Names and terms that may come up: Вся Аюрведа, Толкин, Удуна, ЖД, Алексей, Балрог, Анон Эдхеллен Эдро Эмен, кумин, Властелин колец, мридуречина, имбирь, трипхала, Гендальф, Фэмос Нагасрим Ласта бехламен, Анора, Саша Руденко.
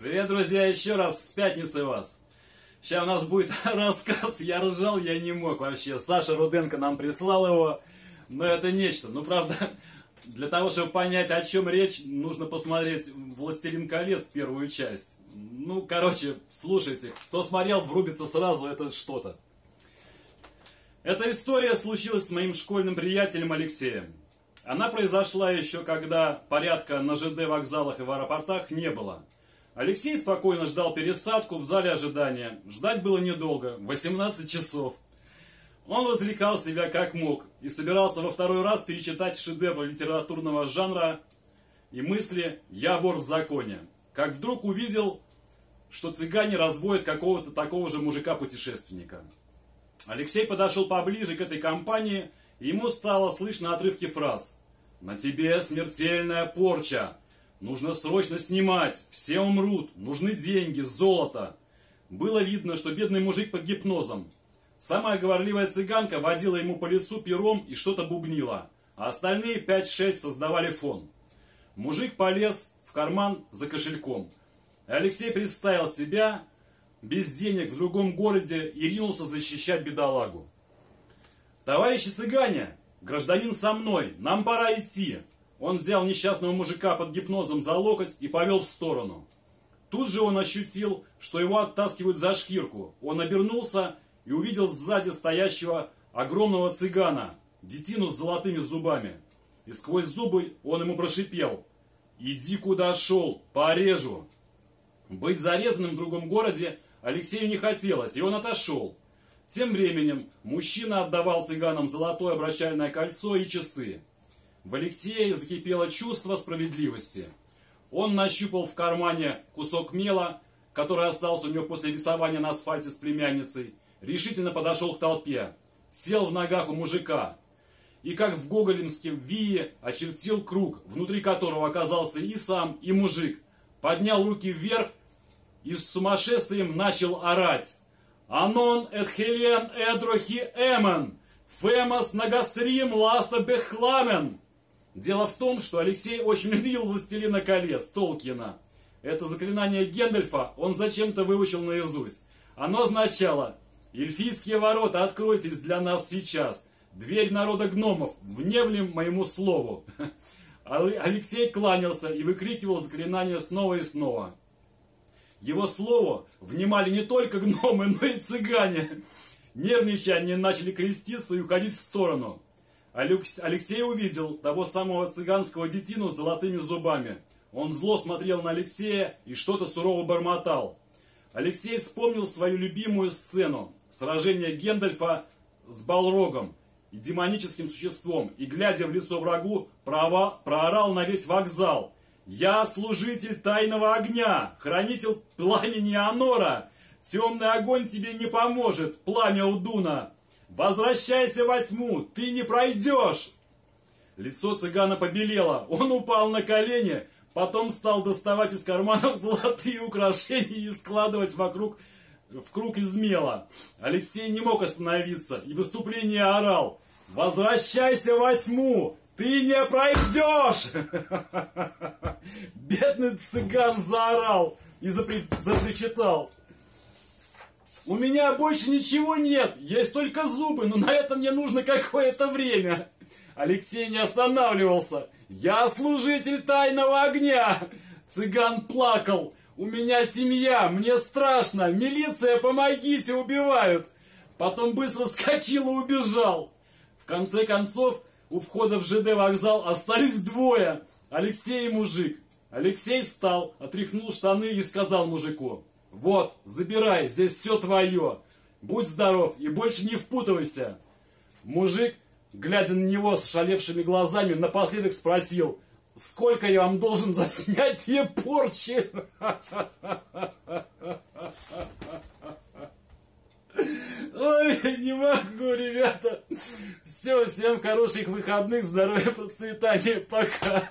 Привет, друзья, еще раз с пятницей вас. Сейчас у нас будет рассказ, я ржал, я не мог вообще. Саша Руденко нам прислал его, но это нечто. Ну, правда, для того, чтобы понять, о чем речь, нужно посмотреть «Властелин колец» первую часть. Ну, короче, слушайте, кто смотрел, врубится сразу, это что-то. Эта история случилась с моим школьным приятелем Алексеем. Она произошла еще когда порядка на ЖД вокзалах и в аэропортах не было. Алексей спокойно ждал пересадку в зале ожидания. Ждать было недолго, 18 часов. Он развлекал себя как мог и собирался во второй раз перечитать шедевр литературного жанра и мысли «Я вор в законе», как вдруг увидел, что цыгане разводят какого-то такого же мужика-путешественника. Алексей подошел поближе к этой компании, и ему стало слышно отрывки фраз «На тебе смертельная порча», «Нужно срочно снимать», «Все умрут», «Нужны деньги», «Золото». Было видно, что бедный мужик под гипнозом. Самая говорливая цыганка водила ему по лицу пером и что-то бубнила, а остальные 5-6 создавали фон. Мужик полез в карман за кошельком. Алексей представил себя без денег в другом городе и ринулся защищать бедолагу. «Товарищи цыгане, гражданин со мной, нам пора идти». Он взял несчастного мужика под гипнозом за локоть и повел в сторону. Тут же он ощутил, что его оттаскивают за шкирку. Он обернулся и увидел сзади стоящего огромного цыгана, детину с золотыми зубами. И сквозь зубы он ему прошипел: «Иди куда шел, порежу». Быть зарезанным в другом городе Алексею не хотелось, и он отошел. Тем временем мужчина отдавал цыганам золотое обручальное кольцо и часы. В Алексее закипело чувство справедливости. Он нащупал в кармане кусок мела, который остался у него после рисования на асфальте с племянницей, решительно подошел к толпе, сел в ногах у мужика и, как в гоголемском вии, очертил круг, внутри которого оказался и сам, и мужик, поднял руки вверх и с сумасшествием начал орать: «Анон Эдхеллен Эдро Эмен! Фэмос Нагасрим Ласта бехламен!» Дело в том, что Алексей очень любил «Властелина колец» Толкина. Это заклинание Гендальфа он зачем-то выучил наизусть. Оно означало: «Эльфийские ворота, откройтесь для нас сейчас! Дверь народа гномов, внемлем моему слову!» Алексей кланялся и выкрикивал заклинание снова и снова. Его слову внимали не только гномы, но и цыгане. Нервничая, они начали креститься и уходить в сторону. Алексей увидел того самого цыганского детину с золотыми зубами. Он зло смотрел на Алексея и что-то сурово бормотал. Алексей вспомнил свою любимую сцену – сражение Гендальфа с Балрогом и демоническим существом, и, глядя в лицо врагу, проорал на весь вокзал: «Я служитель тайного огня, хранитель пламени Анора! Темный огонь тебе не поможет, пламя Удуна! Возвращайся во тьму, ты не пройдешь!» Лицо цыгана побелело, он упал на колени, потом стал доставать из карманов золотые украшения и складывать в круг из мела. Алексей не мог остановиться и в выступлении орал: «Возвращайся во тьму! Ты не пройдешь!» Бедный цыган заорал и запричитал: «У меня больше ничего нет, есть только зубы, но на это мне нужно какое-то время!» Алексей не останавливался. «Я служитель тайного огня!» Цыган плакал. «У меня семья, мне страшно, милиция, помогите, убивают!» Потом быстро вскочил и убежал. В конце концов, у входа в ЖД вокзал остались двое: Алексей и мужик. Алексей встал, отряхнул штаны и сказал мужику: «Вот, забирай, здесь все твое. Будь здоров и больше не впутывайся». Мужик, глядя на него с шалевшими глазами, напоследок спросил: «Сколько я вам должен за снятие порчи?» Ой, не могу, ребята. Все, всем хороших выходных, здоровья, процветания, пока.